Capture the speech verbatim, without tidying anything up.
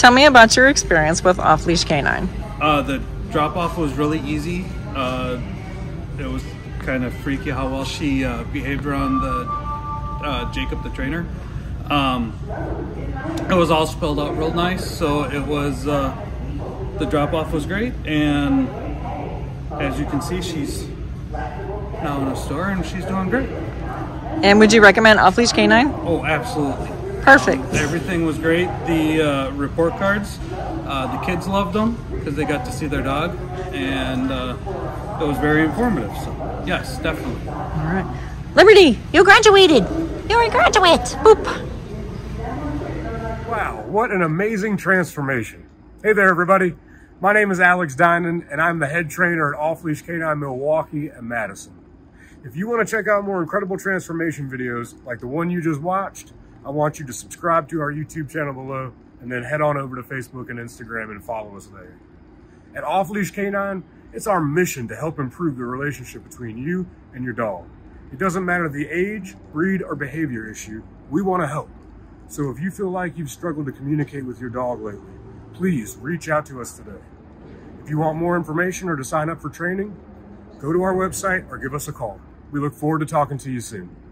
Tell me about your experience with Off Leash K nine. Uh, the drop-off was really easy. Uh, it was kind of freaky how well she uh, behaved around the uh, Jacob the trainer. Um, it was all spelled out real nice, so it was uh, the drop-off was great, and as you can see, she's now in a store and she's doing great. And would you recommend Off Leash K nine? Oh, absolutely. Perfect. Um, everything was great. The uh, report cards, uh, the kids loved them because they got to see their dog, and uh, it was very informative. So yes, definitely. All right. Liberty, you graduated. You're a graduate. Boop. Wow, what an amazing transformation. Hey there, everybody. My name is Alex Dinan, and I'm the head trainer at Off Leash K nine Milwaukee and Madison. If you want to check out more incredible transformation videos like the one you just watched, I want you to subscribe to our YouTube channel below, and then head on over to Facebook and Instagram and follow us there. At Off Leash K nine, it's our mission to help improve the relationship between you and your dog. It doesn't matter the age, breed, or behavior issue, we want to help. So if you feel like you've struggled to communicate with your dog lately, please reach out to us today. If you want more information or to sign up for training, go to our website or give us a call. We look forward to talking to you soon.